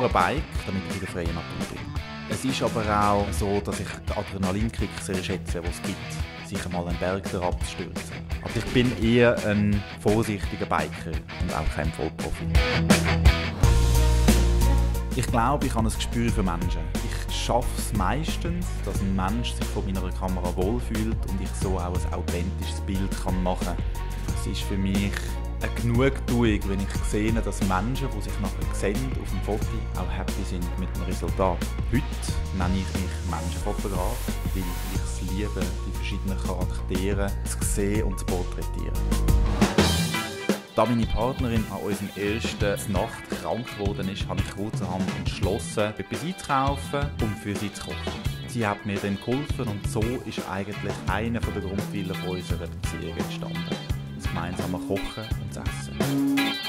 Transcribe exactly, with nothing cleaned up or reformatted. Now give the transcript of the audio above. fahre Bike, damit ich wieder frei in Natur bin. Es ist aber auch so, dass ich den Adrenalinkick sehr schätze, den es gibt, sich einmal einen Berg herabzustürzen. Also ich bin eher ein vorsichtiger Biker und auch kein Vollprofi. Ich glaube, ich habe ein Gespür für Menschen. Ich schaffe es meistens, dass ein Mensch sich vor meiner Kamera wohlfühlt und ich so auch ein authentisches Bild machen kann. Es ist für mich eine Genugtuung, wenn ich sehe, dass Menschen, die sich nachher sehen, auf dem Foto auch happy sind mit dem Resultat. Heute nenne ich mich Menschenfotograf, weil ich es liebe, die verschiedenen Charaktere zu sehen und zu porträtieren. Da meine Partnerin an unserem ersten Nacht krank geworden ist, habe ich kurzerhand entschlossen, etwas einzukaufen, um für sie zu kochen. Sie hat mir dann geholfen und so ist eigentlich einer der Grundpfeiler unserer Beziehung entstanden. Das gemeinsame Kochen und das Essen.